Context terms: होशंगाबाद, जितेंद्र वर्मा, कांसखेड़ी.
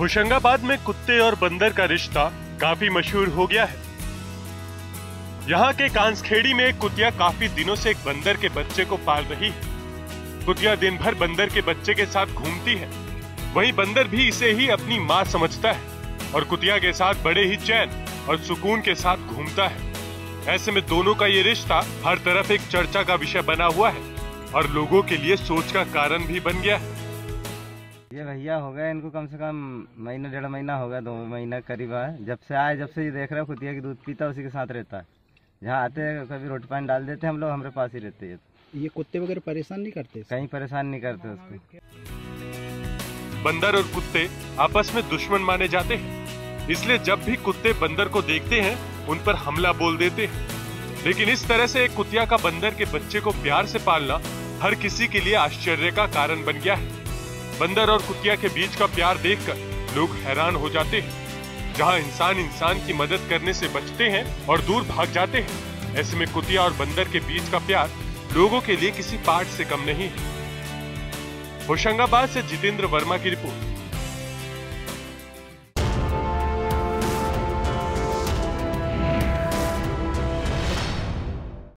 होशंगाबाद में कुत्ते और बंदर का रिश्ता काफी मशहूर हो गया है। यहाँ के कांसखेड़ी में एक कुतिया काफी दिनों से एक बंदर के बच्चे को पाल रही है। कुतिया दिन भर बंदर के बच्चे के साथ घूमती है, वहीं बंदर भी इसे ही अपनी माँ समझता है और कुतिया के साथ बड़े ही चैन और सुकून के साथ घूमता है। ऐसे में दोनों का ये रिश्ता हर तरफ एक चर्चा का विषय बना हुआ है और लोगों के लिए सोच का कारण भी बन गया है। ये भैया हो गया इनको कम से कम महीना डेढ़ महीना होगा, 2 महीना करीब है। जब से ये देख रहे हो कुतिया की दूध पीता, उसी के साथ रहता है। जहाँ आते हैं कभी रोटी पानी डाल देते हैं, हम लोग हमारे पास ही रहते हैं। ये कुत्ते वगैरह परेशान नहीं करते, कहीं परेशान नहीं करते उसको। बंदर और कुत्ते आपस में दुश्मन माने जाते हैं, इसलिए जब भी कुत्ते बंदर को देखते हैं उन पर हमला बोल देते हैं। लेकिन इस तरह से एक कुतिया का बंदर के बच्चे को प्यार से पालना हर किसी के लिए आश्चर्य का कारण बन गया है। बंदर और कुतिया के बीच का प्यार देखकर लोग हैरान हो जाते हैं। जहां इंसान इंसान की मदद करने से बचते हैं और दूर भाग जाते हैं, ऐसे में कुतिया और बंदर के बीच का प्यार लोगों के लिए किसी पाठ से कम नहीं है। होशंगाबाद से जितेंद्र वर्मा की रिपोर्ट।